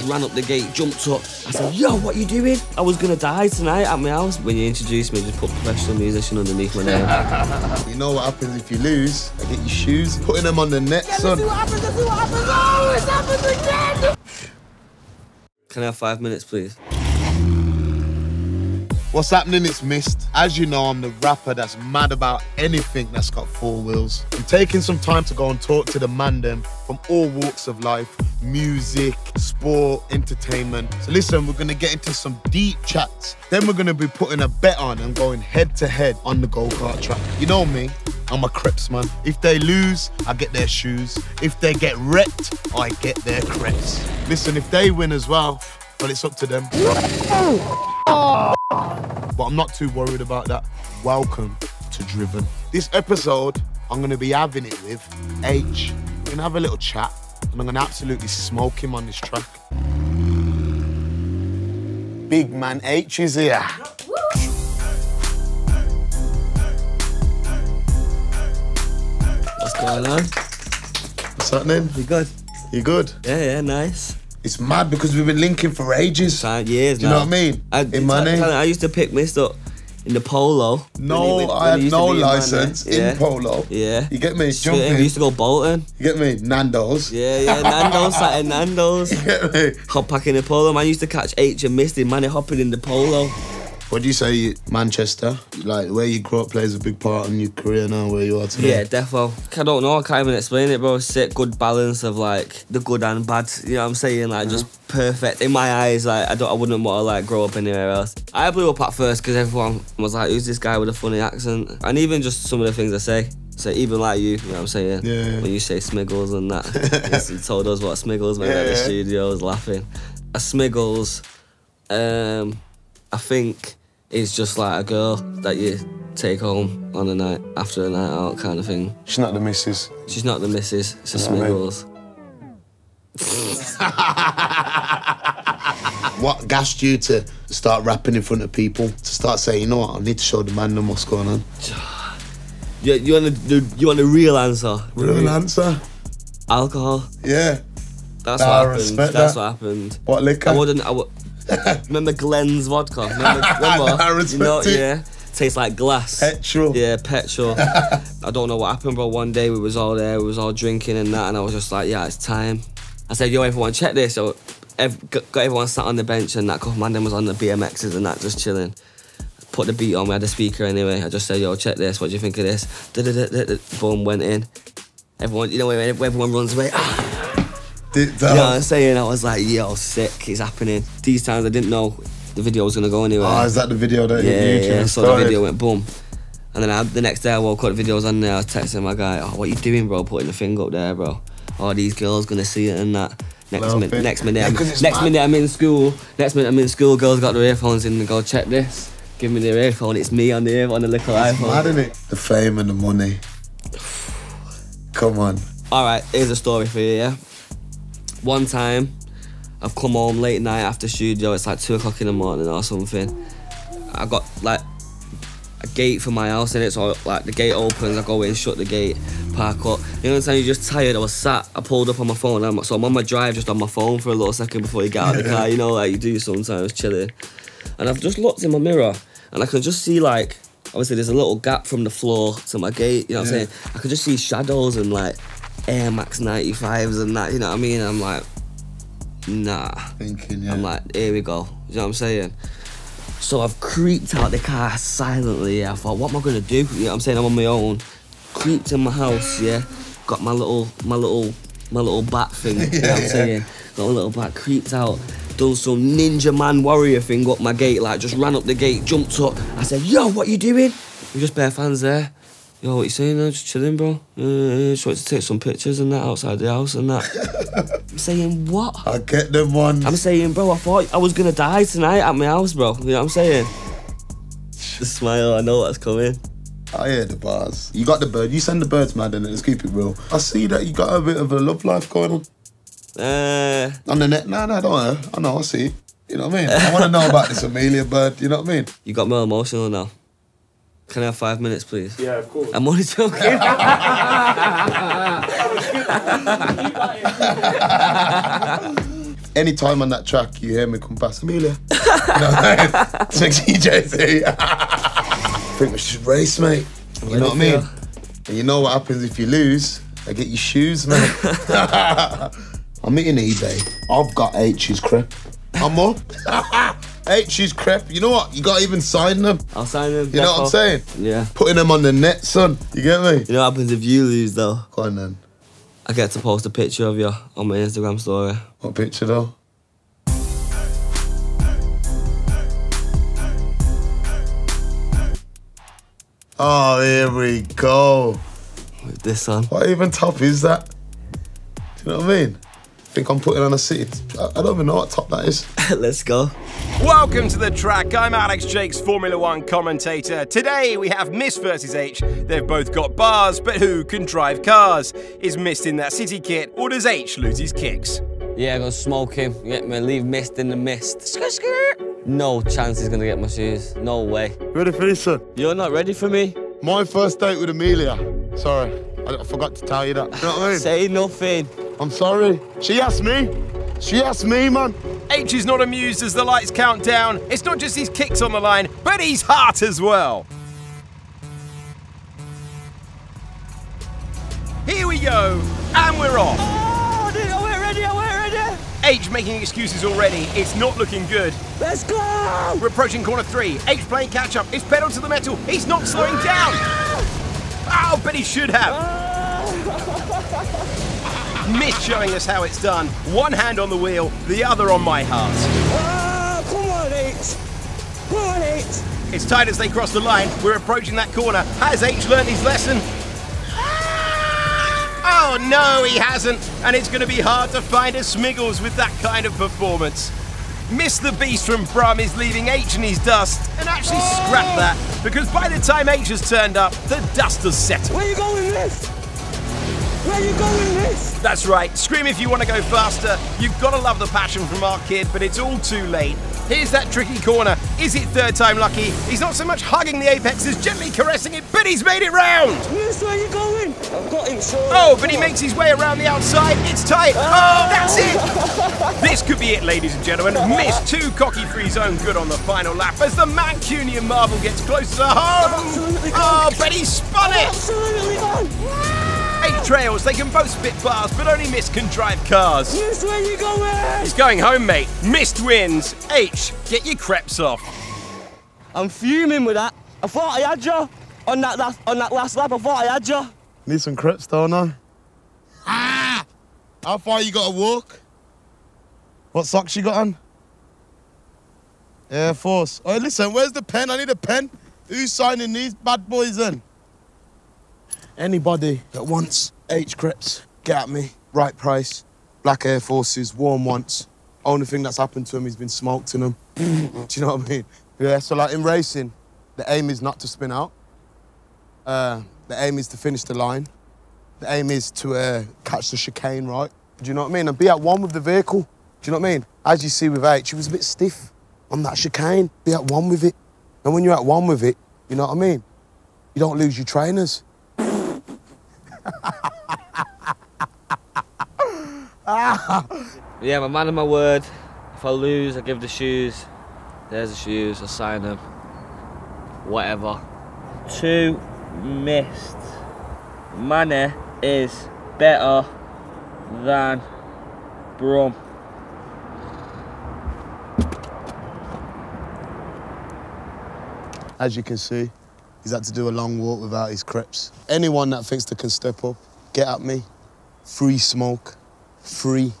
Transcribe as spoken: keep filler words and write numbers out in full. Aitch ran up the gate, jumped up. I said, yo, what are you doing? I was going to die tonight at my house. When you introduced me, just put professional musician underneath my name. You know what happens if you lose? I get your shoes, putting them on the net, yeah, son. Let's see what happens, let's see what happens. Oh, it's happened again! Can I have five minutes, please? What's happening, it's Mist. As you know, I'm the rapper that's mad about anything that's got four wheels. I'm taking some time to go and talk to the man them from all walks of life, music, sport, entertainment. So listen, we're gonna get into some deep chats. Then we're gonna be putting a bet on and going head to head on the go-kart track. You know me, I'm a creps man. If they lose, I get their shoes. If they get wrecked, I get their creps. Listen, if they win as well, well, it's up to them. Oh. But I'm not too worried about that. Welcome to Driven. This episode, I'm going to be having it with Aitch. We're going to have a little chat, and I'm going to absolutely smoke him on this track. Big man Aitch is here. What's going on? What's happening? You good? You good? Yeah, yeah, nice. It's mad because we've been linking for ages. Five years now. Do you know what I mean? I, in my name. I used to pick Mist up in the polo. No, when he, when I had no license in, yeah. in polo. Yeah. You get me? Jumping. We used to go bolting. You get me? Nando's. Yeah, yeah. Nando's, sat in Nando's. You get me? Hop back in the polo. Man, I used to catch Aitch and Mist in Manny hopping in the polo. What do you say, Manchester? Like, where you grew up plays a big part in your career now, where you are today? Yeah, defo. I don't know, I can't even explain it, bro. It's a good balance of, like, the good and bad. You know what I'm saying? Like, mm-hmm. just perfect. In my eyes, like, I, don't, I wouldn't want to, like, grow up anywhere else. I blew up at first because everyone was like, who's this guy with a funny accent? And even just some of the things I say. So even like you, you know what I'm saying? Yeah, yeah. When you say smiggles and that, you told us what smiggles meant, yeah, at the yeah. studios, laughing. A smiggles, um, I think... It's just like a girl that you take home on a night, after a night out kind of thing. She's not the missus. She's not the missus, it's a smiggles. What gassed you to start rapping in front of people? To start saying, you know what, I need to show the man them what's going on. You, you, want a, you want a real answer? Real, real answer? Alcohol. Yeah. That's nah, what happened, that's that. what happened. What liquor? I wouldn't, I would, remember Glenn's Vodka? Remember, remember? You know, yeah. Tastes like glass. Petrol. Yeah, petrol. I don't know what happened, bro. One day we was all there, we was all drinking and that, and I was just like, yeah, it's time. I said, yo, everyone, check this. So got everyone sat on the bench and that, man, then was on the B M Xs and that, just chilling. Put the beat on, we had a speaker anyway. I just said, yo, check this, what do you think of this? Da -da -da -da -da. Boom, went in. Everyone, you know, when everyone runs away, ah! You know what I'm saying? I was like, yo, sick, it's happening. These times I didn't know the video was going to go anywhere. Oh, is that the video that yeah, you yeah, yeah. So started. The video went boom. And then I, the next day I woke up, the video was on there, I was texting my guy, oh, what you doing, bro? Putting the thing up there, bro. Oh, these girls going to see it and that. Next, min bit. next, minute, yeah, I'm, next minute I'm in school, next minute I'm in school, girls got their earphones in and go, check this. Give me their earphone, it's me on the earphone, on the little iPhone. It's mad, isn't it? The fame and the money. Come on. All right, here's a story for you, yeah? One time, I've come home late night after studio, it's like two o'clock in the morning or something. I got like a gate for my house in it, so like the gate opens, I go in, shut the gate, park up. You know what I'm saying? You're just tired, I was sat, I pulled up on my phone, I'm, so I'm on my drive, just on my phone for a little second before you get out of the car, you know, like you do sometimes, chilling. And I've just looked in my mirror, and I can just see like, obviously there's a little gap from the floor to my gate, you know what yeah. I'm saying? I could just see shadows and like, Air Max ninety-fives and that, you know what I mean? I'm like, nah. Thinking, yeah. I'm like, here we go. You know what I'm saying? So I've creeped out the car silently. Yeah. I thought, what am I gonna do? You know what I'm saying? I'm on my own. Creeped in my house, yeah. Got my little, my little, my little bat thing. yeah, you know what I'm yeah. saying? Got a little bat, creeped out. Done some ninja man warrior thing up my gate, like just ran up the gate, jumped up. I said, yo, what you doing? We just bare fans there. Yo, what you saying? I'm just chilling, bro. Uh, just wanted to take some pictures and that outside the house and that. I'm saying, what? I get them ones. I'm saying, bro, I thought I was going to die tonight at my house, bro. You know what I'm saying? The smile, I know that's coming. I hear the bars. You got the bird. You send the birds, man, and let's keep it real. I see that you got a bit of a love life going on. Uh, on the net? No, no, don't I know, I see it. You know what I mean? I want to know about this Amelia bird, you know what I mean? You got more emotional now. Can I have five minutes, please? Yeah, of course. I'm only joking. anytime on that track you hear me come past, Amelia. No, it's like D J C. I think we should race, mate. You know what I mean? And you know what happens if you lose? I get your shoes, mate. I'm eating eBay. I've got Aitch's crepe. I'm up. Aitch's crepe. You know what? You got to even sign them. I'll sign them. You know what I'm saying? Yeah. Putting them on the net, son. You get me? You know what happens if you lose, though? Go on, then. I get to post a picture of you on my Instagram story. What picture, though? Oh, here we go. With this on. What even top is that? Do you know what I mean? I think I'm putting on a city. I don't even know what top that is. Let's go. Welcome to The Track. I'm Alex Jakes, Formula One commentator. Today we have Mist versus Aitch. They've both got bars, but who can drive cars? Is Mist in that city kit, or does Aitch lose his kicks? Yeah, I'm gonna smoke him. Get me, leave Mist in the mist. Skirt, skirt. No chance he's gonna get my shoes. No way. Ready for this, son? You're not ready for me. My first date with Amelia. Sorry, I forgot to tell you that. You know what I mean? Say nothing. I'm sorry. She asked me. She asked me, man. Aitch is not amused as the lights count down. It's not just his kicks on the line, but his heart as well. Here we go, and we're off. Oh, dude, are we ready? Are we ready? Aitch making excuses already. It's not looking good. Let's go! We're approaching corner three. Aitch playing catch up. It's pedal to the metal. He's not slowing down. Ah! Oh, but he should have. Ah. Mist showing us how it's done. One hand on the wheel, the other on my heart. Oh, come on, Aitch. Come on, Aitch. It's tight as they cross the line. We're approaching that corner. Has Aitch learned his lesson? Ah! Oh, no, he hasn't. And it's going to be hard to find a Smiggles with that kind of performance. Mist the Beast from Brum is leaving Aitch in his dust, and actually oh. Scrap that, because by the time Aitch has turned up, the dust has settled. Where are you going with this? Where are you going, Mist? That's right. Scream if you want to go faster. You've got to love the passion from our kid, but it's all too late. Here's that tricky corner. Is it third time lucky? He's not so much hugging the apex as gently caressing it, but he's made it round. Mist, where are you going? I've got him, sure. Oh, but he makes his way around the outside. It's tight. Oh, that's it. This could be it, ladies and gentlemen. Mist too cocky for his own good on the final lap as the Mancunian marble gets closer to home. Oh, but he spun it. Absolutely gone. Eight trails, they can both spit bars, but only Mist can drive cars. Mist, where you going? He's going home, mate. Mist wins. Aitch, get your crepes off. I'm fuming with that. I thought I had you. On that last, on that last lap, I thought I had you. Need some crepes, don't I? Ah! How far you got to walk? What socks you got on? Air Force. Oh, listen, where's the pen? I need a pen. Who's signing these bad boys in? Anybody that wants Aitch crepes, get at me. Right price. Black Air Forces, worn once. Only thing that's happened to him, he's been smoked in them. Do you know what I mean? Yeah, so like in racing, the aim is not to spin out. Uh, the aim is to finish the line. The aim is to uh, catch the chicane, right? Do you know what I mean? And be at one with the vehicle. Do you know what I mean? As you see with Aitch, he was a bit stiff on that chicane. Be at one with it. And when you're at one with it, you know what I mean? You don't lose your trainers. Yeah, I'm a man of my word. If I lose, I give the shoes. There's the shoes, I sign them. Whatever. Two Missed. Money is better than Brum. As you can see, he's had to do a long walk without his crepes. Anyone that thinks they can step up, get at me. Free smoke. Free.